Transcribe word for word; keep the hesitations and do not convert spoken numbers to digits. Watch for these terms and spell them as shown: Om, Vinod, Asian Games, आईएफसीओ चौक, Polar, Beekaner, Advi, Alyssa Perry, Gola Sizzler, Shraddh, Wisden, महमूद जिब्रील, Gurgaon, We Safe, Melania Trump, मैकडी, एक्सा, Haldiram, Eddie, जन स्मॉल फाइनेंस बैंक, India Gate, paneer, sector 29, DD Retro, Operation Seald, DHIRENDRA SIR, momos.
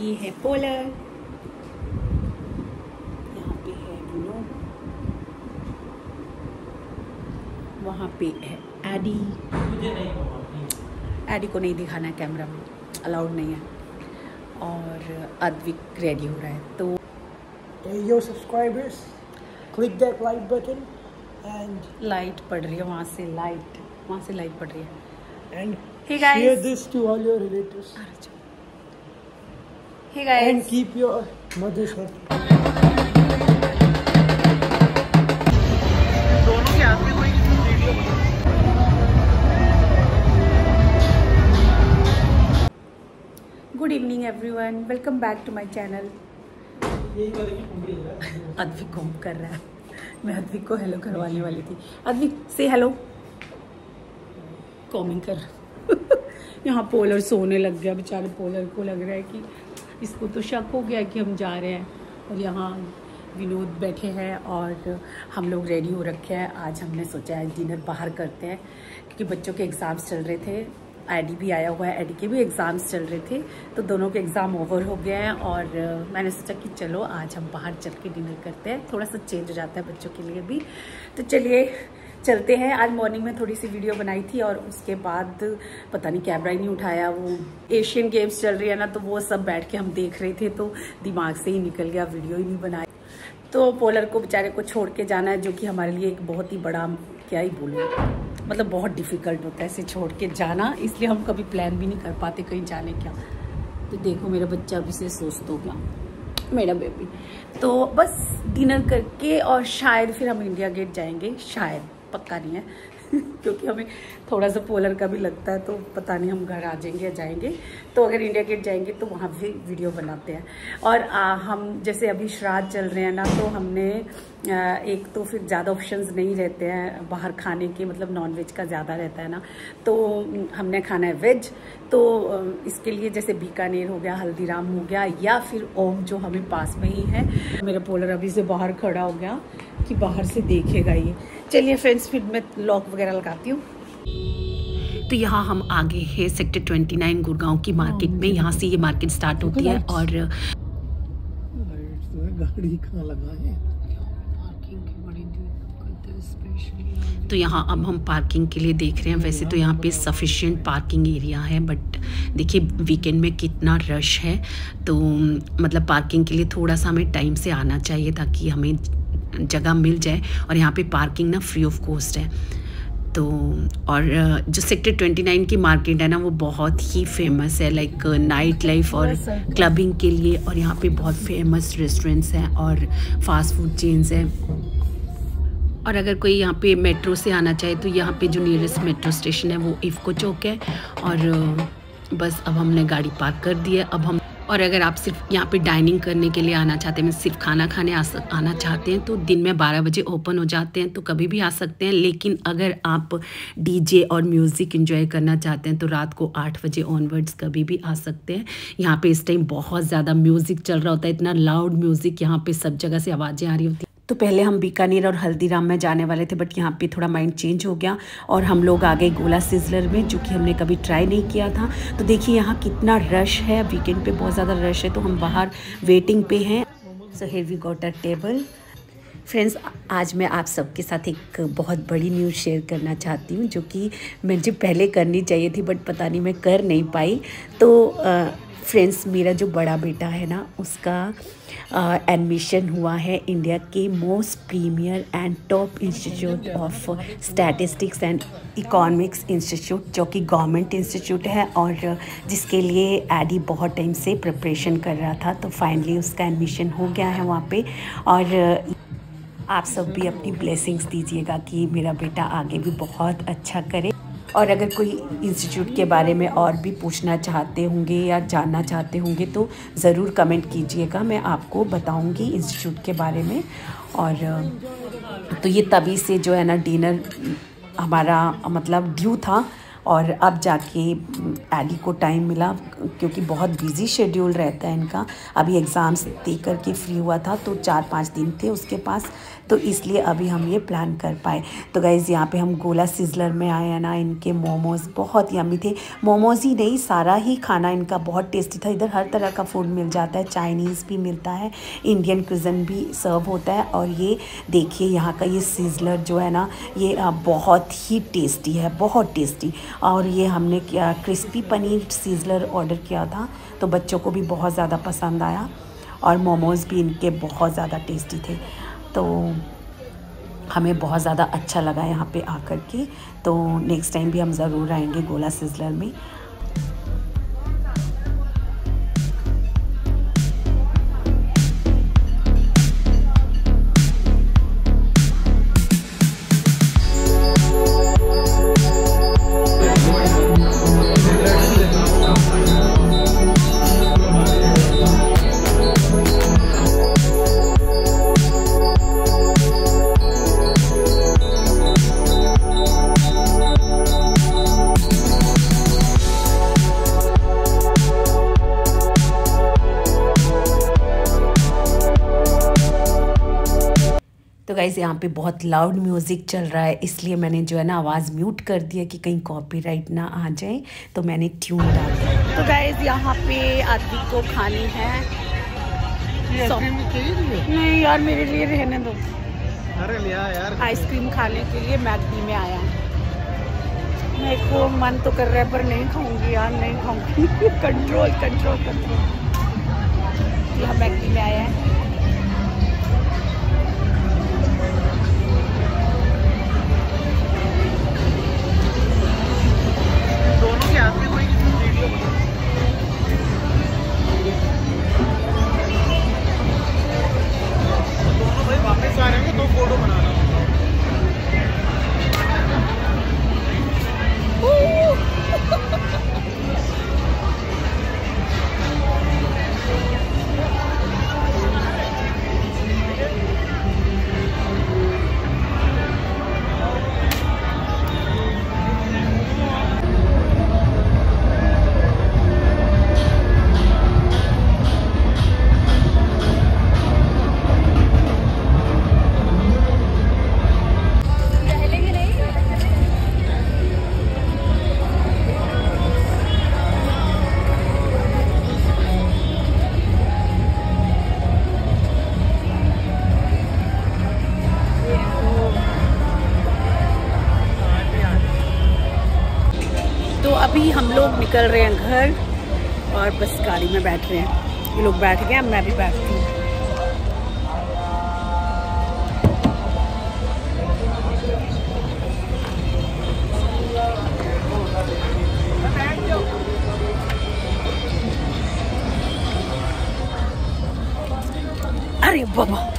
ये है पोलर, यहाँ पे है विनोद, वहाँ पे है एडी। एडी को नहीं दिखाना कैमरा में, अलाउड नहीं है। और अद्विक रेडी हो रहा है। तो yo subscribers, click that like button and light पड़ रही है वहाँ से, लाइट वहाँ से लाइट पड़ रही है। And hey guys, share this to all your relatives. Hey guys, and keep your mothers happy. दोनों के हाथ में कोई video. Good evening everyone, welcome back to my channel. Advi घूम कर रहा है, मैं अद्वी को हेलो करवाने वाली थी। अद्वी से हेलो कॉमिंग कर। यहाँ पोलर सोने लग गया बेचारे, पोलर को लग रहा है कि इसको तो शक हो गया कि हम जा रहे हैं। और यहाँ विनोद बैठे हैं और हम लोग रेडी हो रखे हैं। आज हमने सोचा है डिनर बाहर करते हैं, क्योंकि बच्चों के एग्ज़ाम्स चल रहे थे। एडी भी आया हुआ है, एडी के भी एग्ज़ाम्स चल रहे थे, तो दोनों के एग्ज़ाम ओवर हो गए हैं। और मैंने सोचा कि चलो आज हम बाहर चल के डिनर करते हैं, थोड़ा सा चेंज हो जाता है बच्चों के लिए भी। तो चलिए चलते हैं। आज मॉर्निंग में थोड़ी सी वीडियो बनाई थी और उसके बाद पता नहीं कैमरा ही नहीं उठाया। वो एशियन गेम्स चल रही है ना, तो वो सब बैठ के हम देख रहे थे, तो दिमाग से ही निकल गया, वीडियो ही नहीं बनाई। तो पोलर को बेचारे को छोड़ के जाना है, जो कि हमारे लिए एक बहुत ही बड़ा, क्या ही बोलूँ, मतलब बहुत डिफ़िकल्ट होता है इसे छोड़ के जाना। इसलिए हम कभी प्लान भी नहीं कर पाते कहीं जाने का। तो देखो मेरा बच्चा अभी से सोचता होगा, मेरा बेबी। तो बस डिनर करके और शायद फिर हम इंडिया गेट जाएंगे, शायद, पक्का नहीं है। क्योंकि हमें थोड़ा सा पोलर का भी लगता है, तो पता नहीं हम घर आ जाएंगे या जाएंगे। तो अगर इंडिया गेट जाएंगे तो वहाँ भी वीडियो बनाते हैं। और आ, हम जैसे अभी श्राद्ध चल रहे हैं ना, तो हमने आ, एक तो फिर ज़्यादा ऑप्शंस नहीं रहते हैं बाहर खाने के, मतलब नॉनवेज का ज़्यादा रहता है ना, तो हमने खाना है वेज। तो इसके लिए जैसे बीकानेर हो गया, हल्दीराम हो गया, या फिर ओम, जो हमें पास में ही है। मेरा पोलर अभी से बाहर खड़ा हो गया कि बाहर से देखेगा ये। चलिए फ्रेंड्स, फिर मैं लॉक वगैरह लगाती हूँ। तो यहाँ हम आगे हैं सेक्टर उनतीस गुड़गांव की मार्केट में। यहाँ से ये मार्केट स्टार्ट होती है। और गाड़ी कहाँ लगाए, पार्किंग की बड़ी दिक्कत है स्पेशली। तो यहाँ अब हम पार्किंग के लिए देख रहे हैं। वैसे तो यहाँ पे सफिशिएंट पार्किंग एरिया है, बट देखिए वीकेंड में कितना रश है। तो मतलब पार्किंग के लिए थोड़ा सा हमें टाइम से आना चाहिए ताकि हमें जगह मिल जाए। और यहाँ पे पार्किंग ना फ्री ऑफ कॉस्ट है। तो और जो सेक्टर उनतीस की मार्केट है ना, वो बहुत ही फेमस है, लाइक नाइट लाइफ और क्लबिंग के लिए। और यहाँ पे बहुत फेमस रेस्टोरेंट्स हैं और फास्ट फूड चेन्स हैं। और अगर कोई यहाँ पे मेट्रो से आना चाहे तो यहाँ पे जो नियरेस्ट मेट्रो स्टेशन है वो आईएफसीओ चौक है। और बस अब हमने गाड़ी पार्क कर दी है। अब हम, और अगर आप सिर्फ यहाँ पे डाइनिंग करने के लिए आना चाहते हैं, सिर्फ खाना खाने आ, आना चाहते हैं, तो दिन में बारह बजे ओपन हो जाते हैं, तो कभी भी आ सकते हैं। लेकिन अगर आप डीजे और म्यूज़िक एंजॉय करना चाहते हैं तो रात को आठ बजे ऑनवर्ड्स कभी भी आ सकते हैं। यहाँ पे इस टाइम बहुत ज़्यादा म्यूज़िक चल रहा होता है, इतना लाउड म्यूज़िक, यहाँ पे सब जगह से आवाज़ें आ रही होती हैं। तो पहले हम बीकानेर और हल्दीराम में जाने वाले थे, बट यहाँ पे थोड़ा माइंड चेंज हो गया और हम लोग आ गए गोला सिज़लर में, जो कि हमने कभी ट्राई नहीं किया था। तो देखिए यहाँ कितना रश है, वीकेंड पे बहुत ज़्यादा रश है, तो हम बाहर वेटिंग पे हैं। So here we got a table. Friends, आज मैं आप सबके साथ एक बहुत बड़ी न्यूज़ शेयर करना चाहती हूँ, जो कि मुझे पहले करनी चाहिए थी, बट पता नहीं मैं कर नहीं पाई। तो आ, फ्रेंड्स, मेरा जो बड़ा बेटा है ना, उसका एडमिशन हुआ है इंडिया के most premier and top institute of statistics and economics institute, जो कि गवर्नमेंट इंस्टीट्यूट है और जिसके लिए एडी बहुत टाइम से प्रिपरेशन कर रहा था। तो फाइनली उसका एडमिशन हो गया है वहाँ पे। और आप सब भी अपनी ब्लेसिंग्स दीजिएगा कि मेरा बेटा आगे भी बहुत अच्छा करे। और अगर कोई इंस्टीट्यूट के बारे में और भी पूछना चाहते होंगे या जानना चाहते होंगे तो ज़रूर कमेंट कीजिएगा, मैं आपको बताऊंगी इंस्टीट्यूट के बारे में। और तो ये तभी से जो है ना डिनर हमारा मतलब ड्यू था, और अब जाके एडी को टाइम मिला क्योंकि बहुत बिजी शेड्यूल रहता है इनका। अभी एग्ज़ाम्स दे करके फ्री हुआ था तो चार पाँच दिन थे उसके पास, तो इसलिए अभी हम ये प्लान कर पाए। तो गाइज़ यहाँ पे हम गोला सिज़लर में आए हैं ना, इनके मोमोज़ बहुत यम्मी थे। मोमोज़ ही नहीं, सारा ही खाना इनका बहुत टेस्टी था। इधर हर तरह का फूड मिल जाता है, चाइनीज़ भी मिलता है, इंडियन क्यूज़न भी सर्व होता है। और ये देखिए यहाँ का ये सिज़लर जो है ना, ये बहुत ही टेस्टी है, बहुत टेस्टी। और ये हमने क्या क्रिस्पी पनीर सिज़लर ऑर्डर किया था, तो बच्चों को भी बहुत ज़्यादा पसंद आया और मोमोज़ भी इनके बहुत ज़्यादा टेस्टी थे। तो हमें बहुत ज़्यादा अच्छा लगा यहाँ पे आकर के। तो नेक्स्ट टाइम भी हम ज़रूर आएंगे गोला सिज़लर में। गाइस यहाँ पे बहुत लाउड म्यूज़िक चल रहा है, इसलिए मैंने जो है ना आवाज़ म्यूट कर दिया कि कहीं कॉपीराइट ना आ जाए, तो मैंने ट्यून डाल दिया। तो गाइस यहाँ पे आदमी को खानी है। नहीं यार, मेरे लिए रहने दो। अरे लिया यार, आइसक्रीम खाने के लिए मैकडी में आया। मेरे को मन तो कर रहा है पर नहीं खाऊंगी यार, नहीं खाऊंगी। Control control control. यहाँ मैकडी में आया है। अभी हम लोग निकल रहे हैं घर और बस गाड़ी में बैठ रहे हैं। ये लोग बैठ गए, मैं भी बैठती हूँ। अरे बाबा